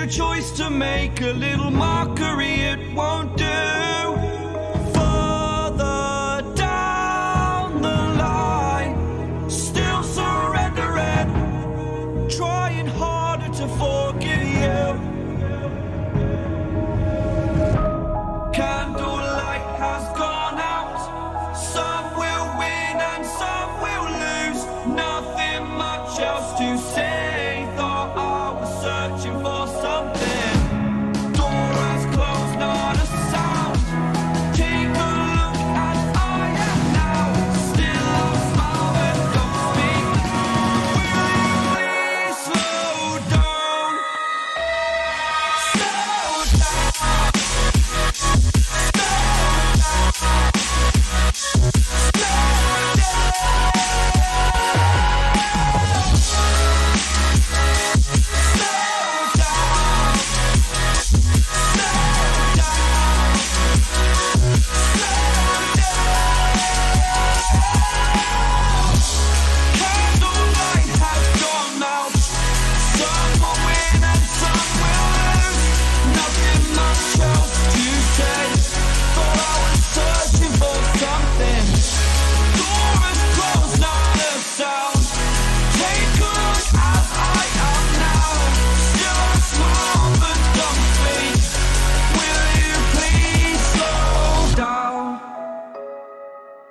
your choice to make. A little mockery, it won't do. Further down the line, still surrendering, trying harder to forgive you. Candlelight has gone out. Some will win and some will lose. Nothing much else to say. Searching for something. Door has closed, not a sound. Take a look at I am now. Still I smile but don't speak. Will you please slow down? Slow down.